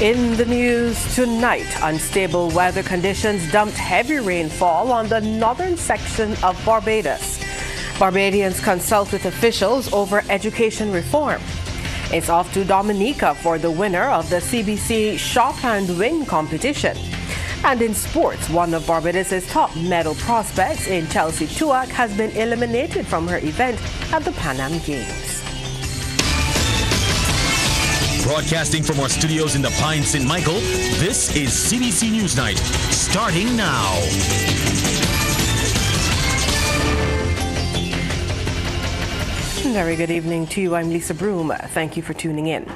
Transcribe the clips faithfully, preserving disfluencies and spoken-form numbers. In the news tonight, unstable weather conditions dumped heavy rainfall on the northern section of Barbados. Barbadians consult with officials over education reform. It's off to Dominica for the winner of the C B C Shop and Win competition. And in sports, one of Barbados' top medal prospects in Chealsea Tuach has been eliminated from her event at the Pan Am Games. Broadcasting from our studios in the Pine, Saint Michael, this is C B C Newsnight, starting now. Very good evening to you. I'm Lisa Broom. Thank you for tuning in.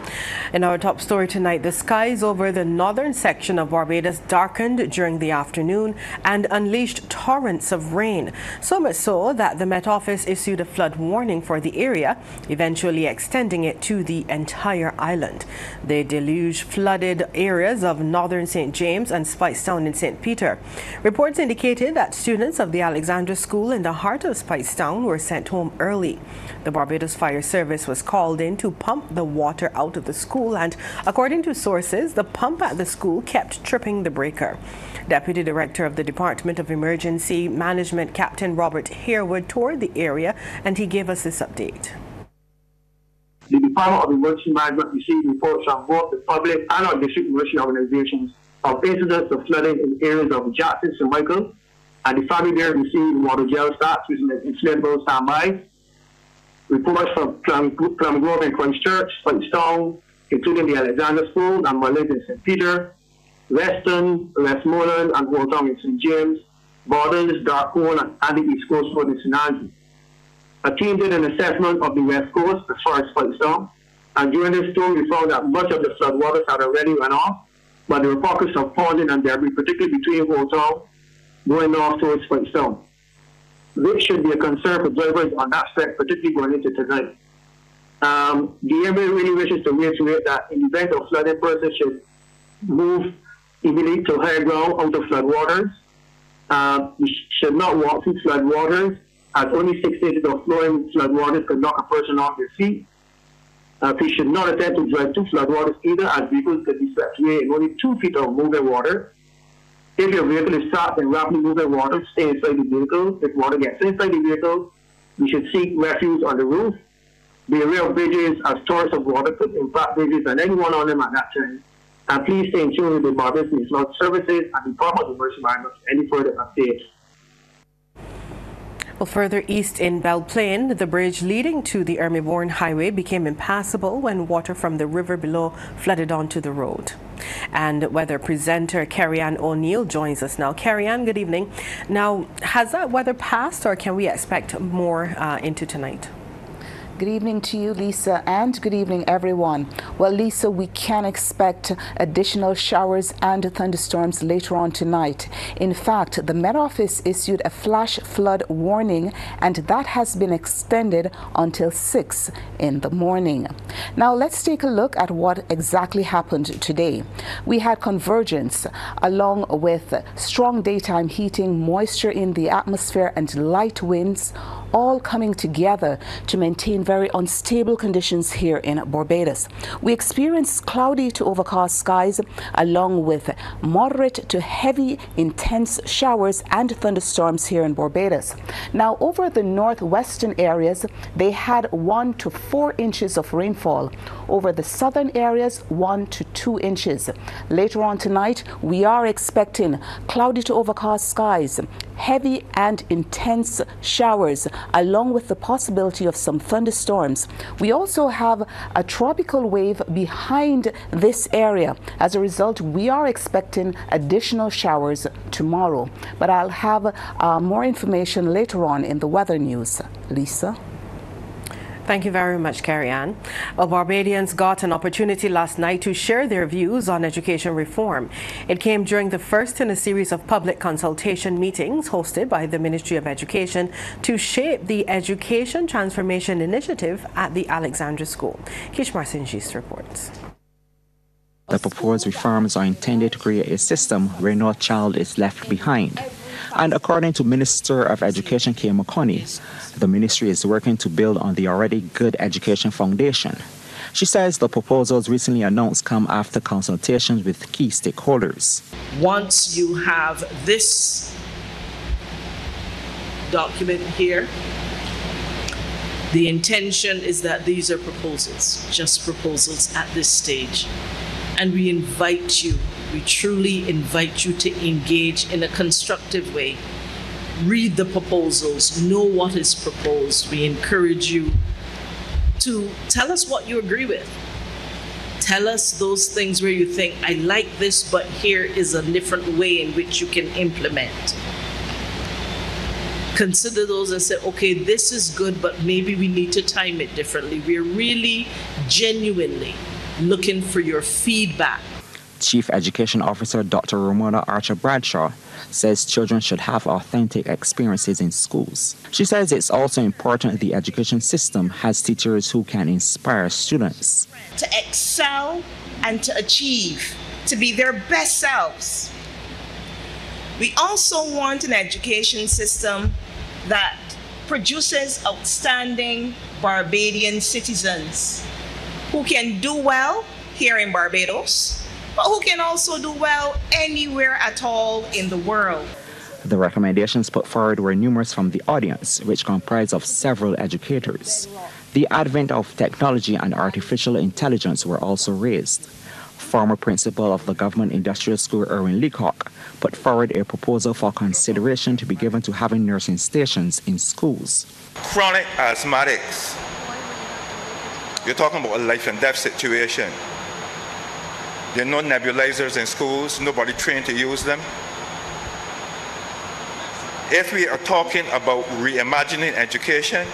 In our top story tonight, the skies over the northern section of Barbados darkened during the afternoon and unleashed torrents of rain, so much so that the Met Office issued a flood warning for the area, eventually extending it to the entire island. The deluge flooded areas of northern Saint James and Speightstown in Saint Peter. Reports indicated that students of the Alexandra School in the heart of Speightstown were sent home early. The Barbados Fire Service was called in to pump the water out of the school, and according to sources, the pump at the school kept tripping the breaker. Deputy Director of the Department of Emergency Management, Captain Robert Harewood, toured the area and he gave us this update. The Department of Emergency Management received reports from both the public and our district emergency organizations of incidents of flooding in areas of Jackson, Saint Michael, and the family there received water gel starts using an inflatable standby. Reports from Plumgrove and Christchurch, Speightstown, including the Alexander School and Mullet in Saint Peter, Weston, Westmoreland and Holtown in Saint James, Bordens, Darkholme and the East Coast Road in Saint Andrew. A team did an assessment of the West Coast as far as Speightstown, and during this storm we found that much of the floodwaters had already run off, but there were pockets of ponding and debris, particularly between Holtown going north towards Speightstown. This should be a concern for drivers on that stretch, particularly going into tonight. Um, the M A really wishes to reiterate that in the event of flooding, persons should move immediately to higher ground out of flood waters. Uh, you should not walk through flood waters, as only six stages of flowing flood waters could knock a person off their feet. Uh, you should not attempt to drive through flood waters either, as vehicles could be swept away in only two feet of moving water. If your vehicle is stopped and rapidly moving water, stay inside the vehicle. If water gets inside the vehicle, you should seek refuge on the roof. Be aware of bridges, as torrents of water could impact bridges and anyone on them at that time. And please stay in tune with the Barbados News Launch Services and the Department of Emergency Management for any further updates. Well, further east in Belle Plaine, the bridge leading to the Ermivorne Highway became impassable when water from the river below flooded onto the road. And weather presenter Kerri-Ann O'Neill joins us now. Kerri-Ann, good evening. Now, has that weather passed, or can we expect more uh, into tonight? Good evening to you, Lisa, and good evening, everyone. Well, Lisa, we can expect additional showers and thunderstorms later on tonight. In fact, the Met Office issued a flash flood warning, and that has been extended until six in the morning. Now, let's take a look at what exactly happened today. We had convergence along with strong daytime heating, moisture in the atmosphere, and light winds, all coming together to maintain very unstable conditions here in Barbados. We experienced cloudy to overcast skies along with moderate to heavy intense showers and thunderstorms here in Barbados. Now, over the northwestern areas, they had one to four inches of rainfall. Over the southern areas, one to two inches. Later on tonight, we are expecting cloudy to overcast skies, heavy and intense showers, along with the possibility of some thunderstorms. We also have a tropical wave behind this area. As a result, we are expecting additional showers tomorrow. But I'll have uh, more information later on in the weather news. Lisa? Thank you very much, Kerri-Ann. Well, Barbadians got an opportunity last night to share their views on education reform. It came during the first in a series of public consultation meetings hosted by the Ministry of Education to shape the Education Transformation Initiative at the Alexandra School. Kishma Sinjis reports. The proposed reforms are intended to create a system where no child is left behind. And according to Minister of Education Kay mcconney, the ministry is working to build on the already good education foundation. She says the proposals recently announced come after consultations with key stakeholders. Once you have this document here, the intention is that these are proposals, just proposals at this stage. And we invite you, we truly invite you to engage in a constructive way. Read the proposals, know what is proposed. We encourage you to tell us what you agree with. Tell us those things where you think, I like this, but here is a different way in which you can implement. Consider those and say, okay, this is good, but maybe we need to time it differently. We're really genuinely looking for your feedback. Chief Education Officer Doctor Ramona Archer-Bradshaw says children should have authentic experiences in schools. She says it's also important the education system has teachers who can inspire students to excel and to achieve, to be their best selves. We also want an education system that produces outstanding Barbadian citizens who can do well here in Barbados, but who can also do well anywhere at all in the world. The recommendations put forward were numerous from the audience, which comprised of several educators. The advent of technology and artificial intelligence were also raised. Former principal of the Government Industrial School, Erwin Leacock, put forward a proposal for consideration to be given to having nursing stations in schools. Chronic asthmatics. You're talking about a life and death situation. There are no nebulizers in schools, nobody trained to use them. If we are talking about reimagining education,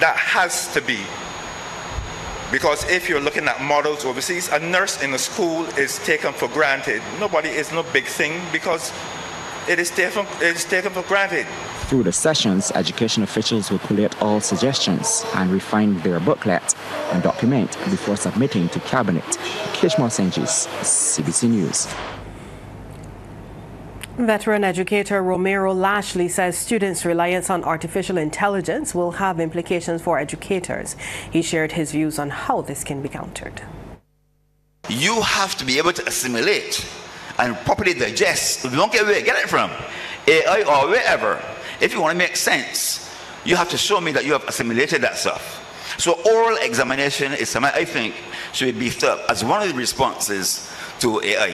that has to be. Because if you're looking at models overseas, a nurse in a school is taken for granted. Nobody is no big thing because it is taken, it is taken for granted. Through the sessions, education officials will collate all suggestions and refine their booklet and document before submitting to Cabinet. Kishma Sinjis, C B C News. Veteran educator Romero Lashley says students' reliance on artificial intelligence will have implications for educators. He shared his views on how this can be countered. You have to be able to assimilate and properly digest. If you don't get where you get it from, A I or wherever, if you want to make sense, you have to show me that you have assimilated that stuff. So oral examination is something I think should be beefed up as one of the responses to A I.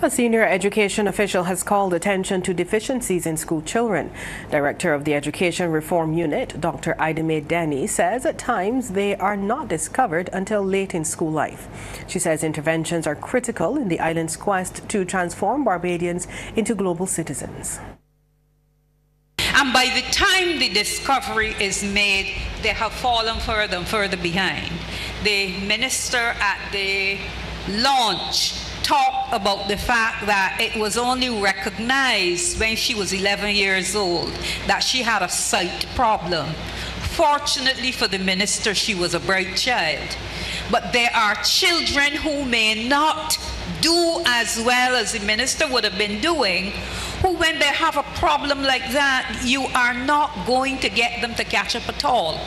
A senior education official has called attention to deficiencies in school children. Director of the Education Reform Unit, Doctor Idemay Denny, says at times they are not discovered until late in school life. She says interventions are critical in the island's quest to transform Barbadians into global citizens. And by the time the discovery is made, they have fallen further and further behind. The minister at the launch talked about the fact that it was only recognized when she was eleven years old that she had a sight problem. Fortunately for the minister, she was a bright child. But there are children who may not do as well as the minister would have been doing, who when they have a problem like that, you are not going to get them to catch up at all.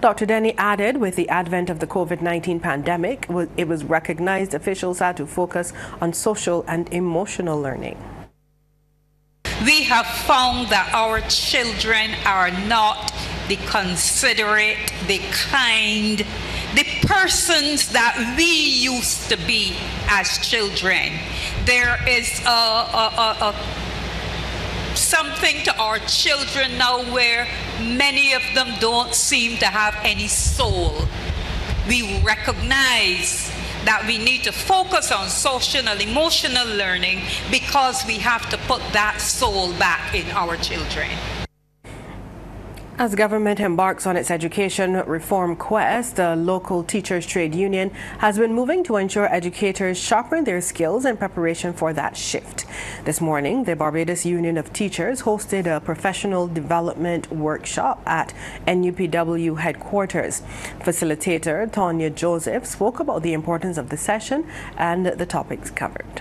Doctor Denny added, with the advent of the COVID nineteen pandemic, it was recognized officials had to focus on social and emotional learning. We have found that our children are not the considerate, the kind, the persons that we used to be as children. There is a, a, a, a something to our children now where many of them don't seem to have any soul. We recognize that we need to focus on social and emotional learning because we have to put that soul back in our children. As government embarks on its education reform quest, the local teachers' trade union has been moving to ensure educators sharpen their skills in preparation for that shift. This morning, the Barbados Union of Teachers hosted a professional development workshop at N U P W headquarters. Facilitator Tanya Joseph spoke about the importance of the session and the topics covered.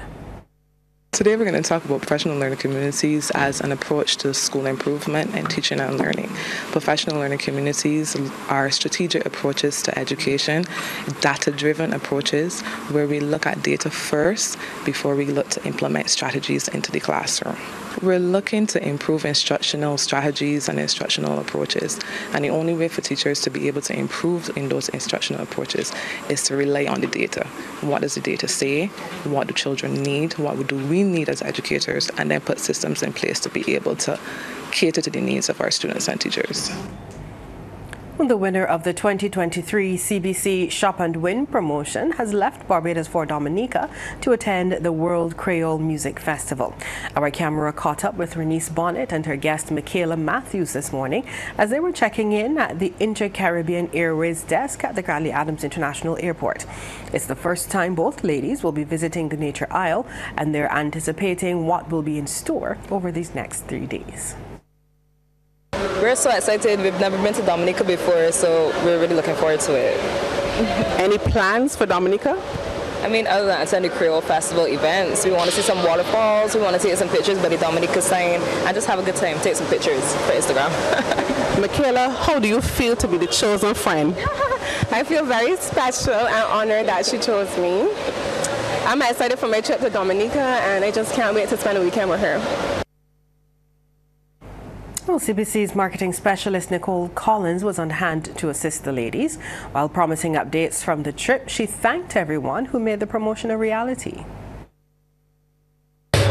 Today we're going to talk about professional learning communities as an approach to school improvement and teaching and learning. Professional learning communities are strategic approaches to education, data-driven approaches where we look at data first before we look to implement strategies into the classroom. We're looking to improve instructional strategies and instructional approaches, and the only way for teachers to be able to improve in those instructional approaches is to rely on the data. What does the data say? What do children need? What do we need as educators? And then put systems in place to be able to cater to the needs of our students and teachers. The winner of the twenty twenty-three C B C Shop and Win promotion has left Barbados for Dominica to attend the World Creole Music Festival. Our camera caught up with Renice Bonnet and her guest Michaela Matthews this morning as they were checking in at the Inter-Caribbean Airways desk at the Gradley Adams International Airport. It's the first time both ladies will be visiting the Nature Isle, and they're anticipating what will be in store over these next three days. We're so excited. We've never been to Dominica before, so we're really looking forward to it. Any plans for Dominica? I mean, other than attending Creole Festival events, we want to see some waterfalls, we want to take some pictures by the Dominica sign, and just have a good time, take some pictures for Instagram. Michaela, how do you feel to be the chosen friend? I feel very special and honored that she chose me. I'm excited for my trip to Dominica, and I just can't wait to spend a weekend with her. Well, C B C's marketing specialist Nicole Collins was on hand to assist the ladies. While promising updates from the trip, she thanked everyone who made the promotion a reality.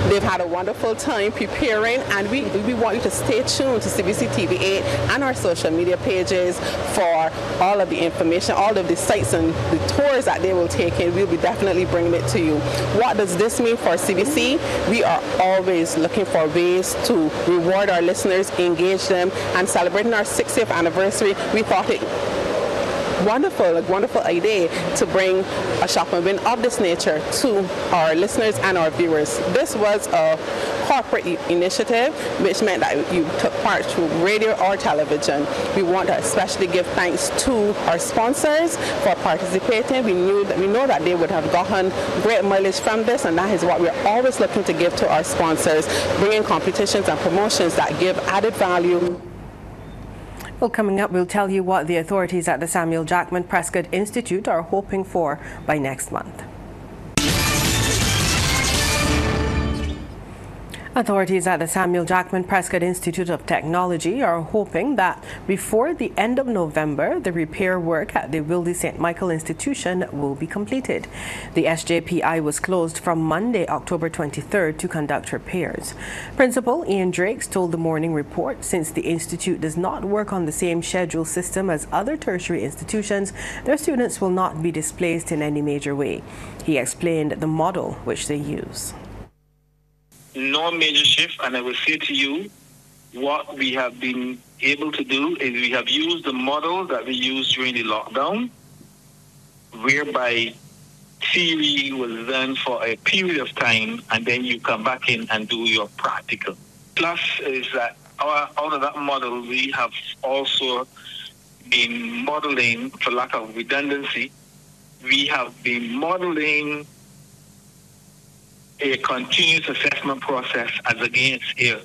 They've had a wonderful time preparing, and we, we want you to stay tuned to C B C T V eight and our social media pages for all of the information, all of the sites and the tours that they will take in. We'll be definitely bringing it to you. What does this mean for C B C? We are always looking for ways to reward our listeners, engage them, and celebrating our sixtieth anniversary, we thought it wonderful, a wonderful idea to bring a shop and win of this nature to our listeners and our viewers. This was a corporate initiative, which meant that you took part through radio or television. We want to especially give thanks to our sponsors for participating. We knew that we know that they would have gotten great mileage from this, and that is what we're always looking to give to our sponsors, bringing competitions and promotions that give added value. Well, coming up, we'll tell you what the authorities at the Samuel Jackman Prescod Institute are hoping for by next month. Authorities at the Samuel Jackman Prescod Institute of Technology are hoping that before the end of November, the repair work at the Wilde Saint Michael institution will be completed. The S J P I was closed from Monday, October twenty-third, to conduct repairs. Principal Ian Drakes told the Morning Report since the institute does not work on the same schedule system as other tertiary institutions, their students will not be displaced in any major way. He explained the model which they use. No major shift, and I will say to you, what we have been able to do is we have used the model that we used during the lockdown, whereby theory was learned for a period of time, and then you come back in and do your practical. Plus is that our, out of that model, we have also been modeling, for lack of redundancy, we have been modeling a continuous assessment process as against a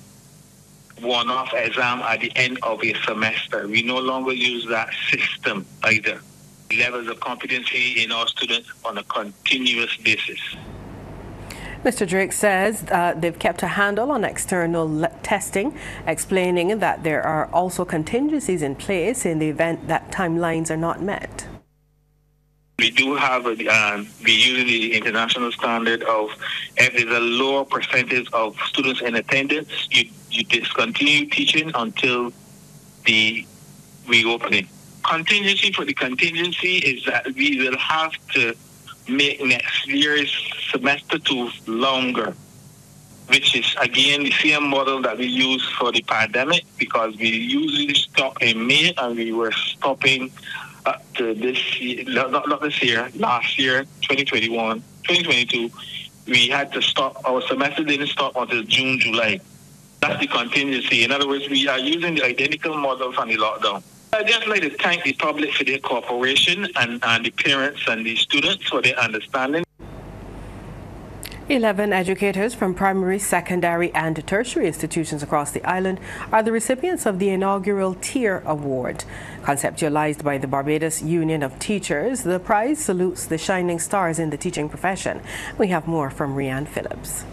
one-off exam at the end of a semester. We no longer use that system either. Levels of competency in our students on a continuous basis. Mister Drake says uh, they've kept a handle on external testing, explaining that there are also contingencies in place in the event that timelines are not met. We do have, a, um, we use the international standard of if there's a lower percentage of students in attendance, you, you discontinue teaching until the reopening. Contingency for the contingency is that we will have to make next year's semester two longer, which is again the same model that we used for the pandemic, because we usually stop in May and we were stopping Uh, to this year, not, not this year, last year, twenty twenty-one, twenty twenty-two, we had to stop. Our semester didn't stop until June, July. That's the contingency. In other words, we are using the identical model from the lockdown. I'd just like to thank the public for their cooperation, and, and the parents and the students for their understanding. Eleven educators from primary, secondary and tertiary institutions across the island are the recipients of the inaugural Tier Award. Conceptualized by the Barbados Union of Teachers, the prize salutes the shining stars in the teaching profession. We have more from Rhian Phillips.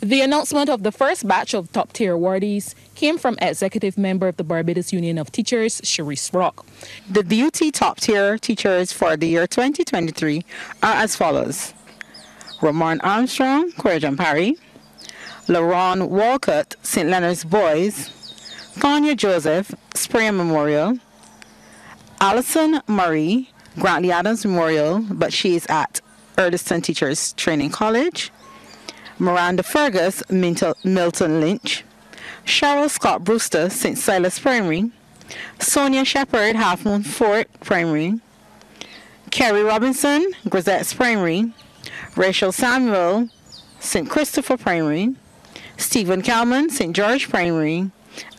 The announcement of the first batch of top-tier awardees came from executive member of the Barbados Union of Teachers, Cherise Rock. The D U T top-tier teachers for the year twenty twenty-three are as follows: Ramon Armstrong, Corrigan Parry; LaRon Walcott, Saint Leonard's Boys; Tanya Joseph, Spring Memorial; Allison Murray, Grantley Adams Memorial, but she is at Erdiston Teachers Training College; Miranda Fergus, Milton Lynch; Cheryl Scott Brewster, Saint Silas Primary; Sonia Shepherd, Half Moon Fort Primary; Kerry Robinson, Grisette's Primary; Rachel Samuel, Saint Christopher Primary; Stephen Kalman, Saint George Primary;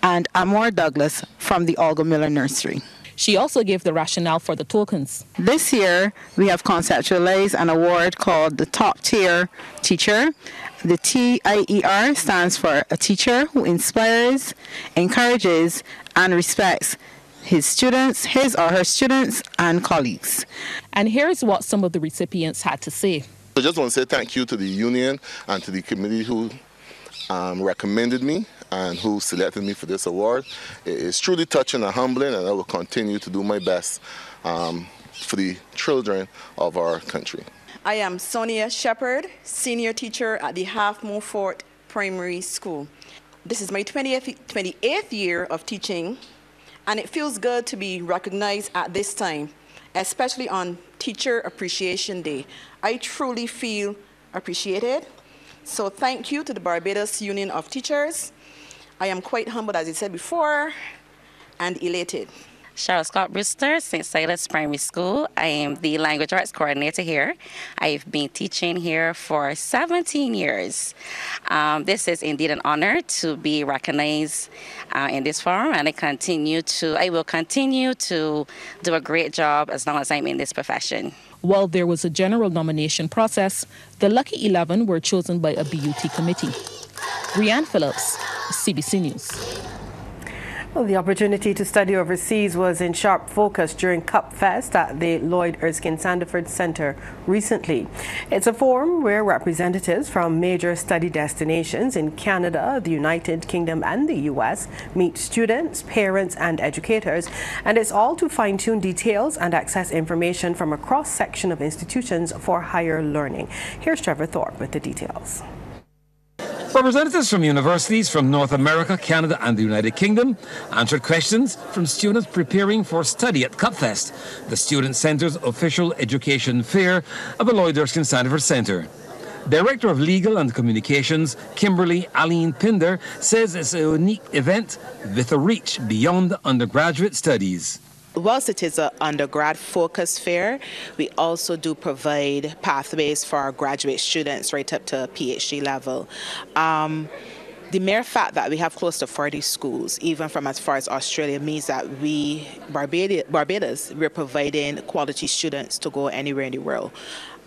and Amor Douglas from the Olga Miller Nursery. She also gave the rationale for the tokens. This year, we have conceptualized an award called the Top Tier Teacher. The T I E R stands for a teacher who inspires, encourages, and respects his students, his or her students, and colleagues. And here's what some of the recipients had to say. I just want to say thank you to the union and to the committee who um, recommended me and who selected me for this award. It's truly touching and humbling, and I will continue to do my best um, for the children of our country. I am Sonia Shepherd, senior teacher at the Half Moon Fort Primary School. This is my twentieth, twenty-eighth year of teaching, and it feels good to be recognized at this time, especially on Teacher Appreciation Day. I truly feel appreciated, so thank you to the Barbados Union of Teachers. I am quite humbled, as I said before, and elated. Cheryl Scott Brewster, Saint Silas Primary School. I am the Language Arts Coordinator here. I've been teaching here for seventeen years. Um, this is indeed an honor to be recognized uh, in this forum, and I continue to, I will continue to do a great job as long as I'm in this profession. While there was a general nomination process, the lucky eleven were chosen by a B U T committee. Rhian Phillips, C B C News. Well, the opportunity to study overseas was in sharp focus during CUPFest at the Lloyd Erskine Sandiford Centre recently. It's a forum where representatives from major study destinations in Canada, the United Kingdom and the U S meet students, parents and educators, and it's all to fine-tune details and access information from a cross-section of institutions for higher learning. Here's Trevor Thorpe with the details. Representatives from universities from North America, Canada and the United Kingdom answered questions from students preparing for study at CUPFest, the Student Centre's official education fair of the Lloyd Erskine Sandiford Centre. Director of Legal and Communications, Kimberly Aline Pinder, says it's a unique event with a reach beyond undergraduate studies. Whilst it is an undergrad focused fair, we also do provide pathways for our graduate students right up to PhD level. Um, the mere fact that we have close to forty schools, even from as far as Australia, means that we, Barbados, we're providing quality students to go anywhere in the world,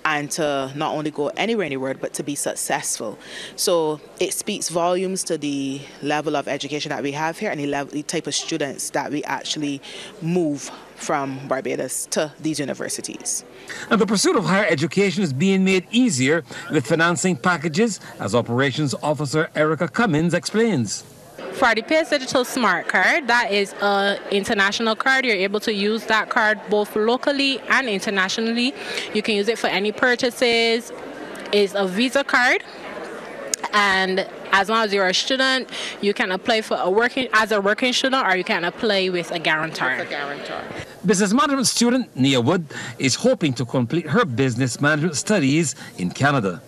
and to not only go anywhere in the world, but to be successful. So it speaks volumes to the level of education that we have here and the, level, the type of students that we actually move from Barbados to these universities. And the pursuit of higher education is being made easier with financing packages, as Operations Officer Erica Cummins explains. For the P A C E Digital Smart Card, that is an international card. You're able to use that card both locally and internationally. You can use it for any purchases. It's a Visa card, and as long as you're a student, you can apply for a working as a working student, or you can apply with a guarantor. With a guarantor. Business management student Nia Wood is hoping to complete her business management studies in Canada.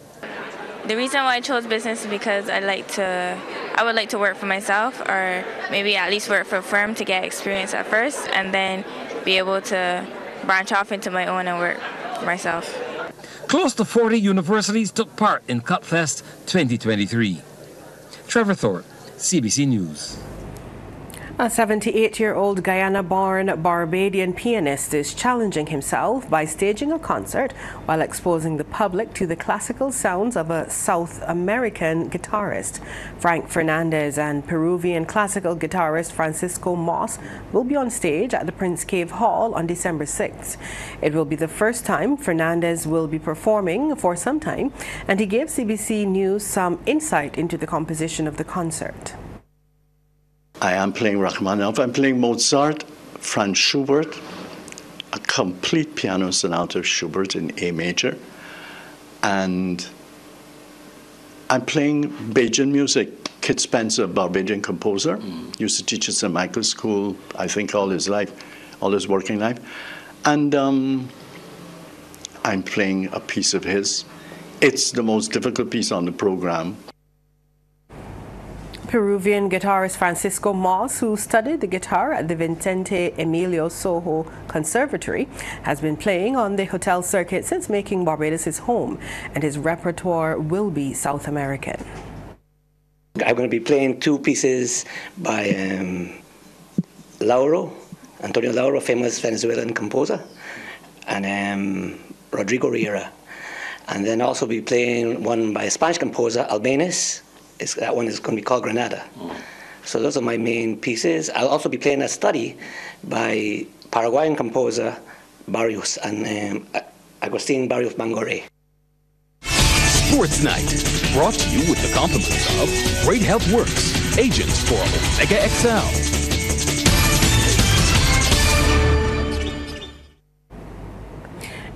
The reason why I chose business is because I like to, I would like to work for myself, or maybe at least work for a firm to get experience at first, and then be able to branch off into my own and work for myself. Close to forty universities took part in CUPFest twenty twenty-three. Trevor Thorpe, C B C News. A seventy-eight-year-old Guyana-born Barbadian pianist is challenging himself by staging a concert while exposing the public to the classical sounds of a South American guitarist. Frank Fernandez and Peruvian classical guitarist Francisco Moss will be on stage at the Prince Cave Hall on December sixth. It will be the first time Fernandez will be performing for some time, and he gave C B C News some insight into the composition of the concert. I am playing Rachmaninoff, I'm playing Mozart, Franz Schubert, a complete piano sonata of Schubert in A major, and I'm playing Bajan music. Kit Spencer, Barbadian composer, used to teach at Saint Michael School, I think all his life, all his working life, and um, I'm playing a piece of his. It's the most difficult piece on the program. Peruvian guitarist Francisco Moss, who studied the guitar at the Vicente Emilio Sojo Conservatory, has been playing on the hotel circuit since making Barbados his home, and his repertoire will be South American. I'm going to be playing two pieces by um, Lauro, Antonio Lauro, famous Venezuelan composer, and um, Rodrigo Riera, and then also be playing one by a Spanish composer, Albanés. It's, that one is going to be called Granada. Mm. So those are my main pieces. I'll also be playing a study by Paraguayan composer Barrios and um, Agustin Barrios Mangoré. Sports Night, brought to you with the compliments of Great Health Works, agents for Omega X L.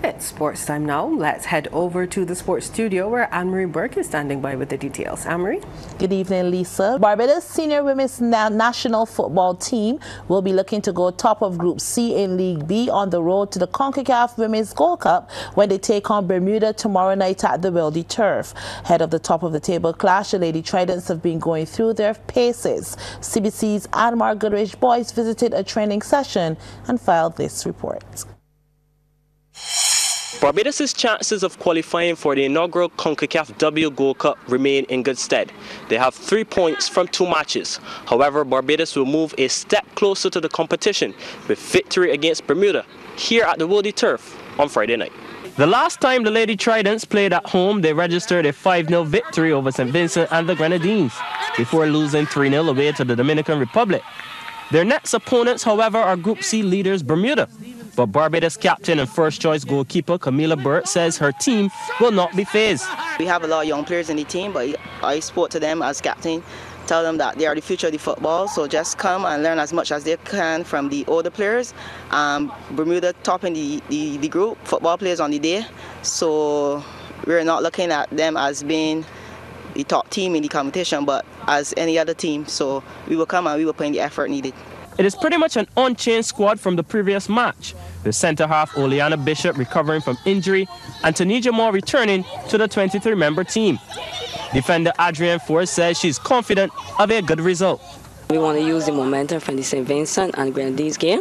It's sports time now. Let's head over to the sports studio where Anne-Marie Burke is standing by with the details. Anne-Marie? Good evening, Lisa. Barbados senior women's na national football team will be looking to go top of Group C in League B on the road to the CONCACAF Women's Gold Cup when they take on Bermuda tomorrow night at the Weldy Turf. Head of the top of the table clash, the Lady Tridents have been going through their paces. C B C's Anmar Goodrich Boyce visited a training session and filed this report. Barbados' chances of qualifying for the inaugural CONCACAF W Gold Cup remain in good stead. They have three points from two matches. However, Barbados will move a step closer to the competition with victory against Bermuda here at the Weldy Turf on Friday night. The last time the Lady Tridents played at home, they registered a five nil victory over Saint Vincent and the Grenadines before losing three nil away to the Dominican Republic. Their next opponents, however, are Group C leaders Bermuda. But Barbados captain and first-choice goalkeeper Camila Burt says her team will not be phased. We have a lot of young players in the team, but I spoke to them as captain, tell them that they are the future of the football, so just come and learn as much as they can from the older players. Um, Bermuda topping the, the, the group, football players on the day, so we're not looking at them as being the top team in the competition, but as any other team, so we will come and we will put in the effort needed. It is pretty much an unchanged squad from the previous match, with centre-half Oleana Bishop recovering from injury and Tanisha Moore returning to the twenty-three member team. Defender Adrienne Ford says she's confident of a good result. We want to use the momentum from the Saint Vincent and Grenadines game.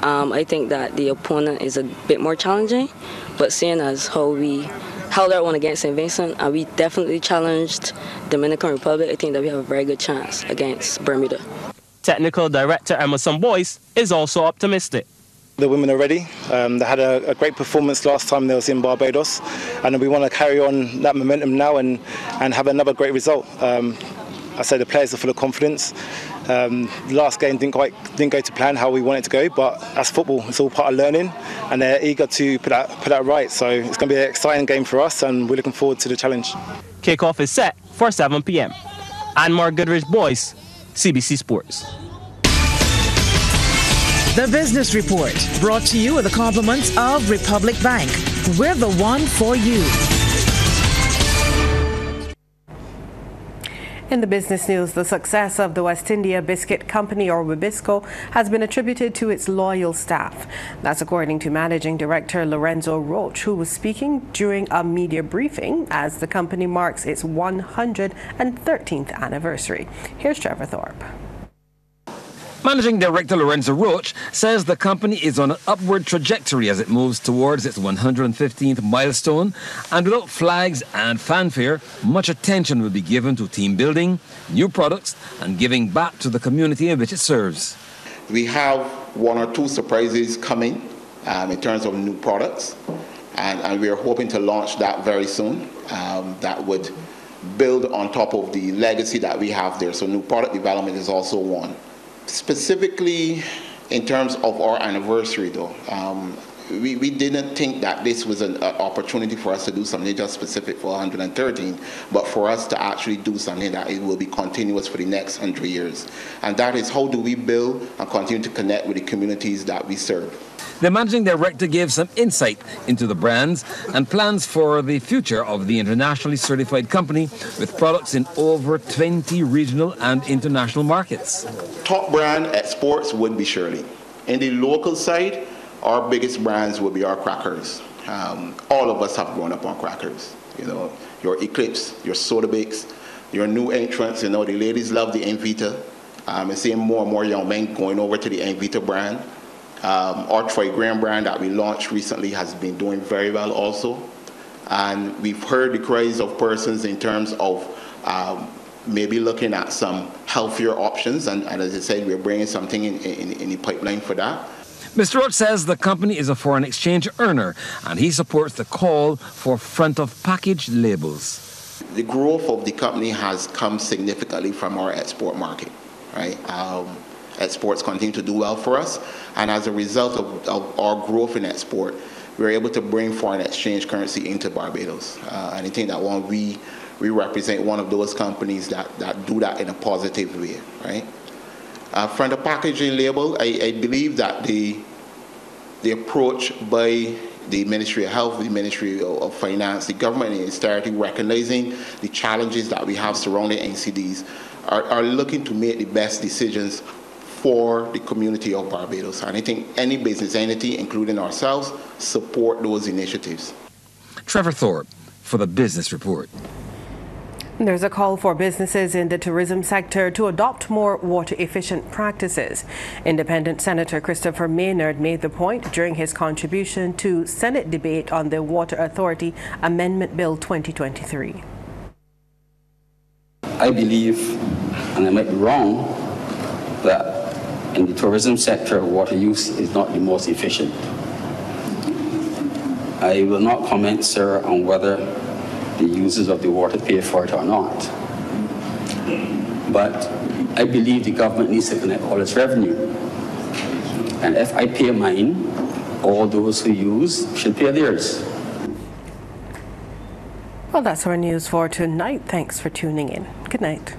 Um, I think that the opponent is a bit more challenging, but seeing as how we held our one against Saint Vincent and we definitely challenged Dominican Republic, I think that we have a very good chance against Bermuda. Technical director Emerson Boyce is also optimistic. The women are ready. Um, they had a, a great performance last time they was in Barbados, and we want to carry on that momentum now and, and have another great result. Um, I say the players are full of confidence. Um, last game didn't quite didn't go to plan how we wanted to go, but that's football. It's all part of learning, and they're eager to put that put that right. So it's going to be an exciting game for us, and we're looking forward to the challenge. Kickoff is set for seven p m Anmar Goodrich Boyce, C B C Sports. The Business Report, brought to you with the compliments of Republic Bank. We're the one for you. In the business news, the success of the West India Biscuit Company, or Wibisco, has been attributed to its loyal staff. That's according to Managing Director Lorenzo Roach, who was speaking during a media briefing as the company marks its one hundred thirteenth anniversary. Here's Trevor Thorpe. Managing Director Lorenzo Roach says the company is on an upward trajectory as it moves towards its one hundred fifteenth milestone, and without flags and fanfare, much attention will be given to team building, new products, and giving back to the community in which it serves. We have one or two surprises coming um, in terms of new products, and, and we are hoping to launch that very soon. Um, that would build on top of the legacy that we have there. So new product development is also one. Specifically in terms of our anniversary though, um, we, we didn't think that this was an, an opportunity for us to do something just specific for one hundred thirteen, but for us to actually do something that it will be continuous for the next one hundred years. And that is, how do we build and continue to connect with the communities that we serve? The managing director gave some insight into the brands and plans for the future of the internationally certified company with products in over twenty regional and international markets. Top brand exports would be Shirley. In the local side, our biggest brands would be our crackers. Um, all of us have grown up on crackers. You know, your Eclipse, your Soda Bakes, your new entrants. You know, the ladies love the Invita. I'm um, seeing more and more young men going over to the Invita brand. Um, our Troy Graham brand that we launched recently has been doing very well also. And we've heard the cries of persons in terms of um, maybe looking at some healthier options. And, and as I said, we're bringing something in, in, in the pipeline for that. Mister Roach says the company is a foreign exchange earner, and he supports the call for front-of-package labels. The growth of the company has come significantly from our export market, right? Um, Exports continue to do well for us, and as a result of, of our growth in export, we were able to bring foreign exchange currency into Barbados. Uh, and I think that one, we, we represent one of those companies that, that do that in a positive way, right? Uh, from the packaging label, I, I believe that the, the approach by the Ministry of Health, the Ministry of Finance, the government in its entirety, recognizing the challenges that we have surrounding N C Ds, are, are looking to make the best decisions for the community of Barbados. And I think any business entity, including ourselves, support those initiatives. Trevor Thorpe for the Business Report. There's a call for businesses in the tourism sector to adopt more water-efficient practices. Independent Senator Christopher Maynard made the point during his contribution to Senate debate on the Water Authority Amendment Bill twenty twenty-three. I believe, and I might be wrong, that in the tourism sector, water use is not the most efficient. I will not comment, sir, on whether the users of the water pay for it or not. But I believe the government needs to connect all its revenue. And if I pay mine, all those who use should pay theirs. Well, that's our news for tonight. Thanks for tuning in. Good night.